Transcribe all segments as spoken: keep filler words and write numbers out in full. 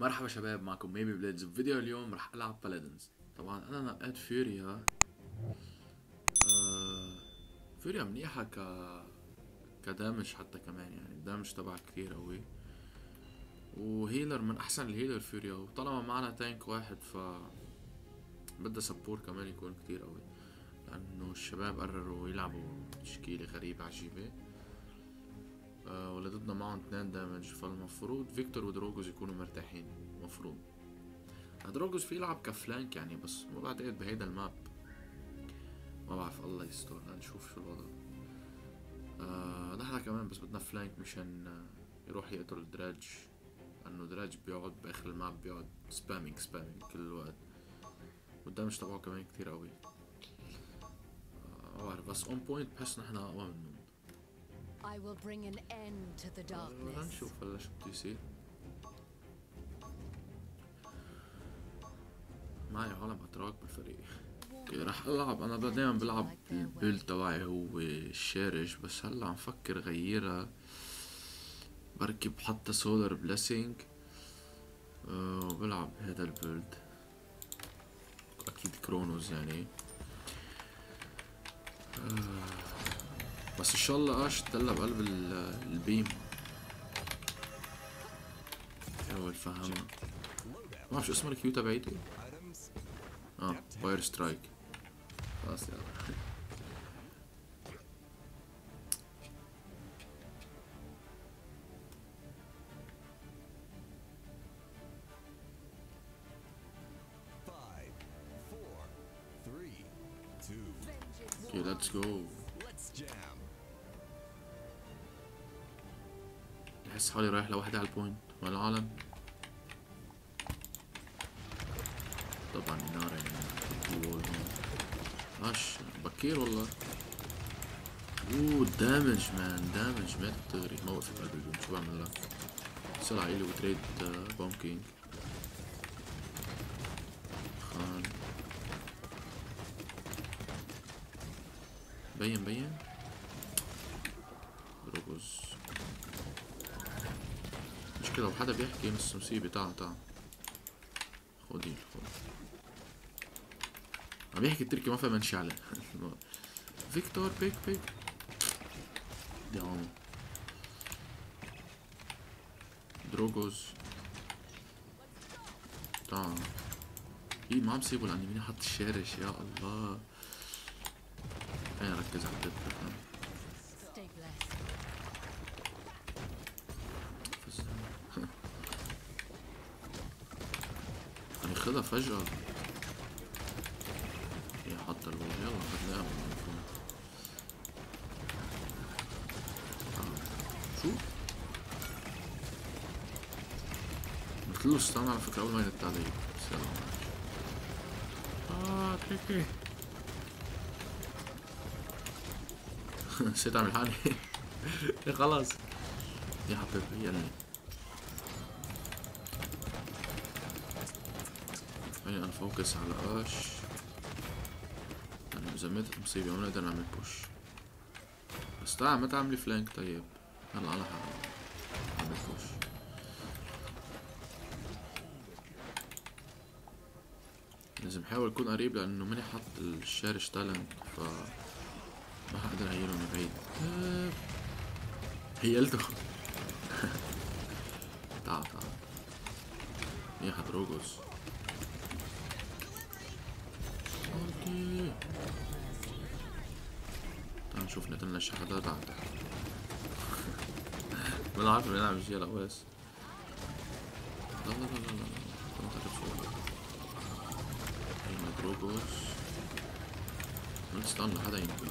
مرحبا شباب، معكم ميبي بليدز. بفيديو اليوم رح العب بالادنز. طبعا انا نقيت فيوريا. آه فيوريا منيحه ك كدامج، حتى كمان يعني الدامج تبعها كتير قوي، وهيلر من احسن الهيلر فيوريا، وطالما معنا تانك واحد ف بدها سبور كمان يكون كتير قوي، لانه الشباب قرروا يلعبوا تشكيله غريبه عجيبه. أه ولدتنا معهم اتنين دامج، فالمفروض فيكتور ودروجوز يكونوا مرتاحين. المفروض دروجوز في يلعب كفلانك يعني، بس ما بعتقد بهيدا الماب، ما بعرف، الله يستر، هنشوف شو الوضع. أه نحنا كمان بس بدنا فلانك مشان يروح يقتل دراج، لانه دراج بيقعد باخر الماب بيقعد سبامينج سبامينج كل الوقت، والدامج تبعه كمان كتير قوي. أه ما بعرف، بس اون بوينت بحس نحنا اقوى منهم. I will bring an end to the darkness. هنشوف هلا شو بده يصير. معي عالم اتراك بالفريق. اوكي رح العب، انا دايما بلعب البيلد تبعي هو الشارج، بس هلا عم فكر غيرها، بركي بحط سولار بليسنج وبلعب هذا البيلد، اكيد كرونوس يعني. أه بس ان شاء الله اش تدلع بقلب البيم. ايوه الفهمة، ما بعرف شو اسمه الكيو تبعيته. اه فاير سترايك، خلاص يلا. اوكي ليتس جو. بحس حالي رايح لوحدي على البوينت والعالم. طبعا النار يعني هاش بكير والله. اوه دامج مان، دامج ما تغري، ما وقفت قلب البوم. شو بعمل لك؟ سلعة الي وتريد بوم كينج خان. بين بين دروجوز كده، وحدا بيحكي نص مصيبة. تعا تعا خدي خدي، عم يحكي التركي ما فاهم شي عليه. فيكتور بيك بيك دي عمو دروجوز. تعا ايه ما عم سيبوا لاني مين حط الشارش. يا الله خليني اركز على التركي. خدها فجأة هي حاطة الوضع. يلا خدناها من الفون. شو؟ مثلو استنى على فكرة أول ما ينط علي. سلام عليكم. آه تريكي. نسيت أعمل حالي. خلاص يا حبيبي يلا. خليني انفوكس على اش، يعني اذا ماتت مصيبة ما نقدر نعمل بوش. بس تعال ما تعملي فلانك. طيب هلا انا حعمل بوش. لازم حاول اكون قريب، لانه ماني حاط الشارش تالنت ف ما حقدر اهيله من بعيد. هيلته. تعال تعال يا حدروجوز. تعال نشوف نتمنى الشحنات على تحت. ما عارف بنلعب شي يا بس. لا لا لا لا لا تخافوا. هنا دروجوز. نستنى حدا ينقذ.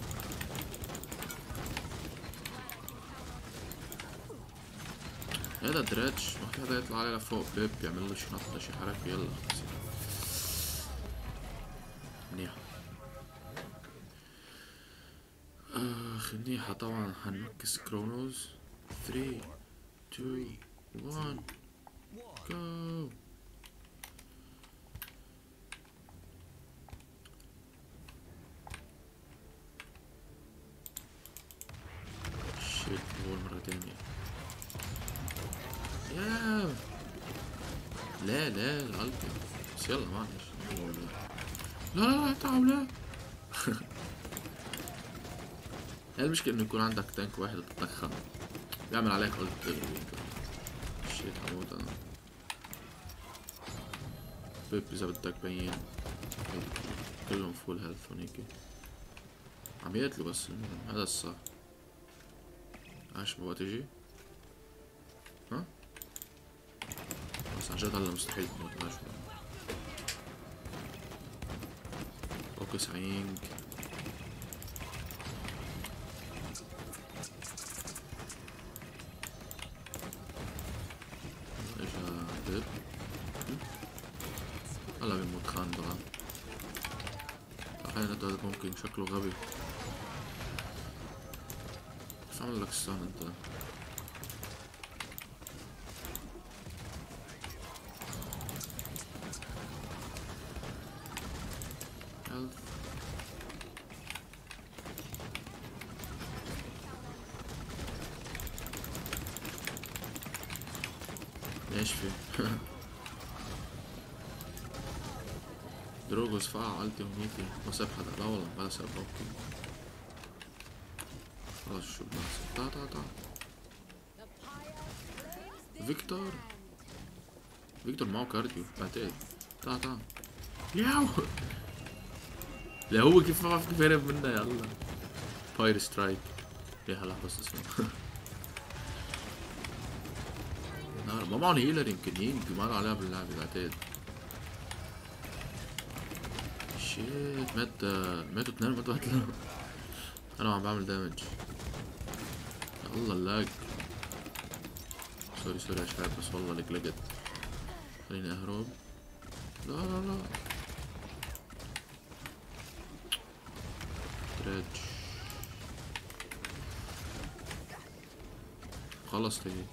هذا دراج ما في حدا يطلع عليه لفوق، بيب يعمل له شي نطة شي حركة. يلا منيحة. اخ منيحة. طبعا حنمكس كرونوز. ثلاثة اثنين واحد جو. شيت بول مرة تانية. ياه لا لا غلط بس يلا معلش. لا لا لا تعب لا. المشكلة انه يكون عندك تانك واحد بتتدخل بيعمل عليك غلط شيت. هموت انا بيب اذا بدك بين كلهم فول هيلث هونيك عم يقتلوا بس هذا الصح. عاش ما بقى تجي ها؟ بس عن جد هلا مستحيل تموت. عاش فوكس عينك اجا دب هلا بيموت خان بقى. تخيل هذا ممكن شكله غبي عمل لك ستان انت. ليش في دروغوز فقع عالتي وميتي ما ساب حدا. لا والله ما ساب اوكي خلاص شو بنحصل. تعا تعا تعا فيكتور فيكتور معه كارديو بعتقد. تعا تعا ياو. لا هو كيف ما بعرف كيف هرب منه. يلا فاير سترايك يا هلا بس اسمه نار. ما معهم هيلر يمكن يمكن ما عليها باللعبة بعتقد. شيت مات ماتوا اثنين ماتوا ثلاثة. انا عم بعمل دامج. الله اللاج. سوري سوري يا شباب بس والله لقلقت. خليني اهرب. لا لا لا تريج خلص تجي.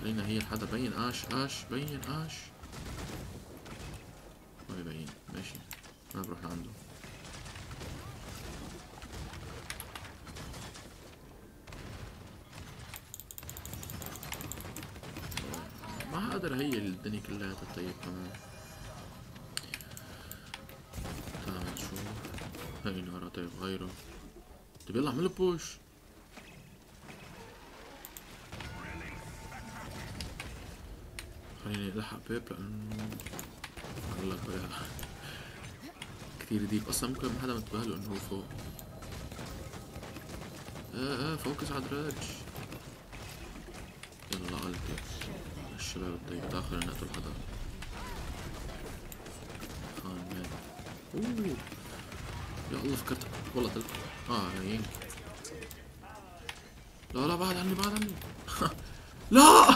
خلينا هي حدا بين اش اش بين اش ما بيبين. ماشي ما بروح لعنده. ما قادر هي الدنيا كلها تطيب كمان. تعال نشوف هاي نهارها. طيب غيره. طيب يلا اعمله بوش. خليني الحق بيب لانه والله كتير ديب اصلا ممكن حدا منتبه له انه هو فوق. اه اه فوكس على دراج. يلا غلطي الشباب الطيب. تاخر اني اقتل حدا. خان مات. اوووو يا الله فكرت والله طلع. اه هينك. لا لا بعد عني بعد عني. لا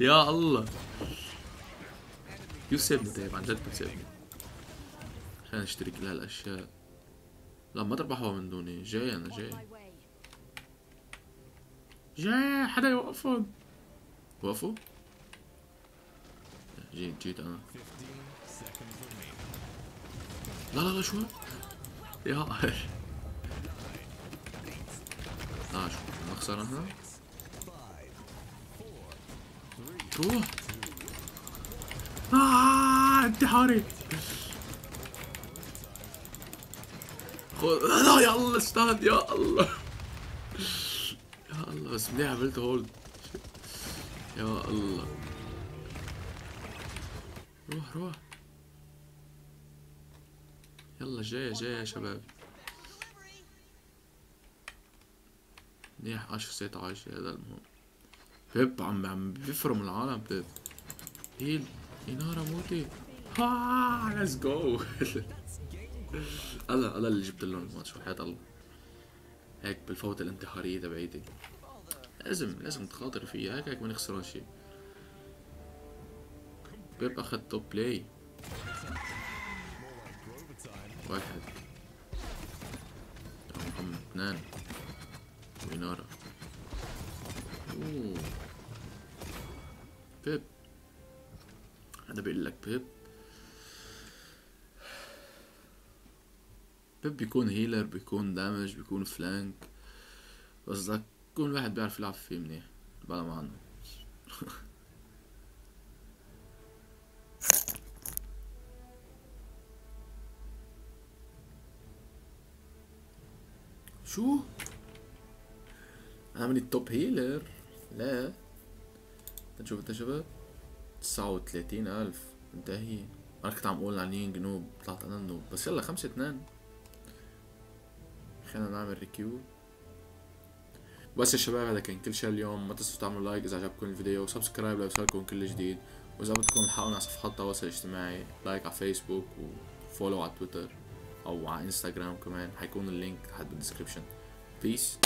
يا الله يسيبني. طيب عن جد بيسيبني. خلينا نشتري كل هالاشياء. لا ما تربحوها من دوني. جاي انا جاي جاي. حدا يوقفهم. وقفوا جيت جيت انا. لا لا لا شو يا اه شو ما خسرناها. روح آه انتحاري. خذ لا يا الله استاند يا الله يا الله. بس منيح عملت هولد يا الله. روح روح يلا جاي جاي يا شباب. منيح عشر ساعات عايشة. هذا المهم. بيب عم عم بيفرم العالم. بيب هيل يا نهار موتي. ها ليتس جو. انا انا اللي جبت لهم الماتش وحياة الله. هيك بالفوت الانتحارية تبعيتي. لازم لازم تخاطر فيها هيك هيك ما نخسران شيء. بيب اخذ توب بلاي. واحد رقم اثنين وينارا. اوووو بيب هذا بيقول لك بيب بيب بيكون هيلر، بيكون دامج، بيكون فلانك، بس ده كل واحد بيعرف يلعب فيه منين بلا ما عنه. شو عامل التوب هيلر؟ لا نشوف انت شباب تسعة وتلاتين ألف. انتهي انا كنت عم اقول عليين جنوب، طلعت انا النوب. بس يلا خمسة اتنين، خلينا نعمل ريكيو. بس يا شباب هذا كان كل شيء اليوم. ما تنسوا تعملوا لايك اذا عجبكم الفيديو، وسبسكرايب لو يوصلكم كل جديد، واذا بدكم الحقونا على صفحات التواصل الاجتماعي، لايك على فيسبوك وفولو على تويتر او على انستغرام كمان، حيكون اللينك تحت بالدسكربشن. بيس.